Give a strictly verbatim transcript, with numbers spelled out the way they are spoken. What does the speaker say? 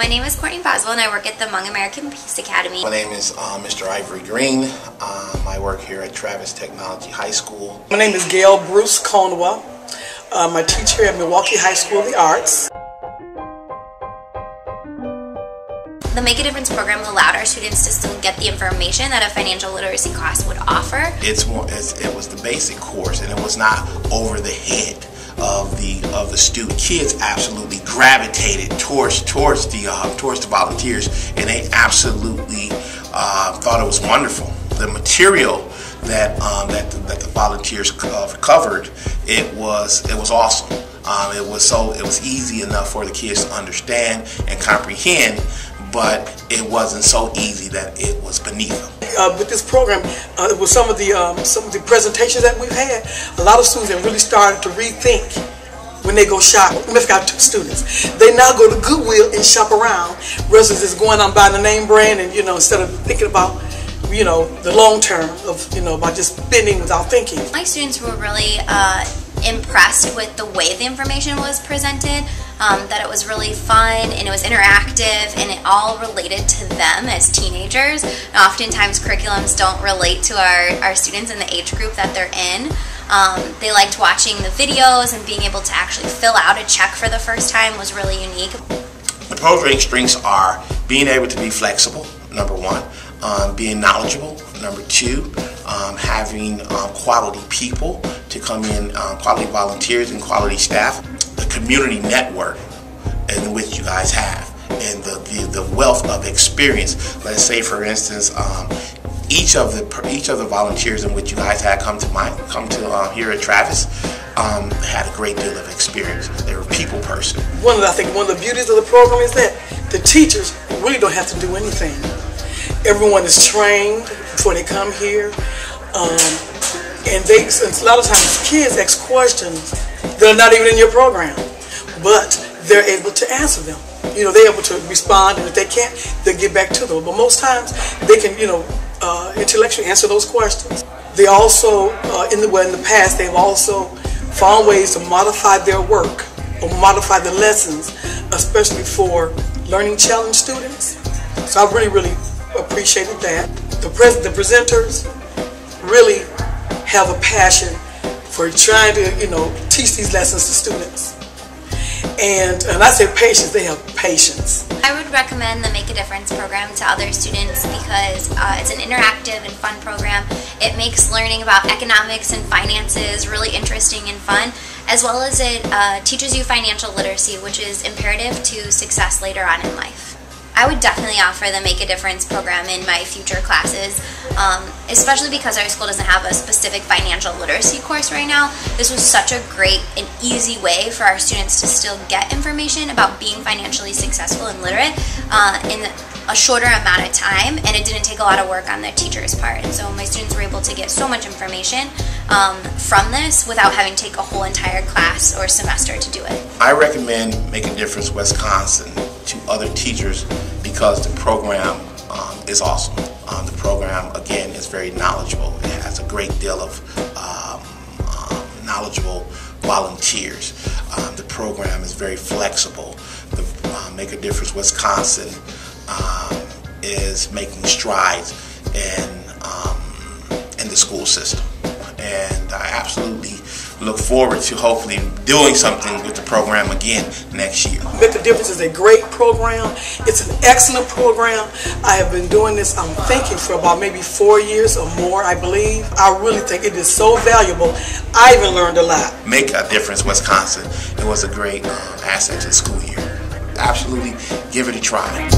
My name is Courtney Boswell and I work at the Hmong American Peace Academy. My name is uh, Mister Ivory Green. Um, I work here at Travis Technology High School. My name is Gail Bruce Conwell. I'm a teacher at Milwaukee High School of the Arts. The Make a Difference program allowed our students to still get the information that a financial literacy class would offer. It's more, it's, it was the basic course, and it was not over the head of the of the student. Kids absolutely gravitated towards towards the uh, towards the volunteers, and they absolutely uh, thought it was wonderful. The material that um, that the, that the volunteers covered, it was it was awesome. Um, it was so it was easy enough for the kids to understand and comprehend, but it wasn't so easy that it was beneath them. Uh, with this program, uh, with some of the um, some of the presentations that we've had, a lot of students have really started to rethink when they go shopping. We've got two students. They now go to Goodwill and shop around, rather than just going on buying the name brand, and you know, instead of thinking about, you know, the long term of, you know, by just spending without thinking. My students were really uh, impressed with the way the information was presented. Um, that it was really fun and it was interactive and it all related to them as teenagers. And oftentimes curriculums don't relate to our, our students in the age group that they're in. Um, they liked watching the videos, and being able to actually fill out a check for the first time was really unique. The program's strengths are being able to be flexible, number one, um, being knowledgeable, number two, um, having um, quality people to come in, um, quality volunteers and quality staff. Community network in which you guys have, and the, the, the wealth of experience. Let's say, for instance, um, each of the each of the volunteers in which you guys had come to my come to um, here at Travis um, had a great deal of experience. They were a people person. One of the, I think one of the beauties of the program is that the teachers really don't have to do anything. Everyone is trained before they come here, um, and they a lot of times kids ask questions that are not even in your program, but they're able to answer them. You know, they're able to respond, and if they can't, they get back to them. But most times, they can, you know, uh, intellectually answer those questions. They also, uh, in the well, in the past, they've also found ways to modify their work or modify the lessons, especially for learning challenged students. So I really, really appreciated that. The pres the presenters really have a passion for trying to, you know, teach these lessons to students. And, and I say patience, they have patience. I would recommend the Make a Difference program to other students because uh, it's an interactive and fun program. It makes learning about economics and finances really interesting and fun, as well as it uh, teaches you financial literacy, which is imperative to success later on in life. I would definitely offer the Make a Difference program in my future classes, um, especially because our school doesn't have a specific financial literacy course right now. This was such a great and easy way for our students to still get information about being financially successful and literate uh, in a shorter amount of time, and it didn't take a lot of work on the teacher's part. And so my students were able to get so much information um, from this without having to take a whole entire class or semester to do it. I recommend Make a Difference Wisconsin to other teachers because the program um, is awesome. Um, the program, again, is very knowledgeable. It has a great deal of um, um, knowledgeable volunteers. Um, the program is very flexible. The uh, Make a Difference Wisconsin um, is making strides in, um, in the school system. And I absolutely look forward to hopefully doing something with the program again next year. Make a Difference is a great program. It's an excellent program. I have been doing this, I'm thinking, for about maybe four years or more, I believe. I really think it is so valuable. I even learned a lot. Make a Difference Wisconsin. It was a great um, asset to the school year. Absolutely give it a try.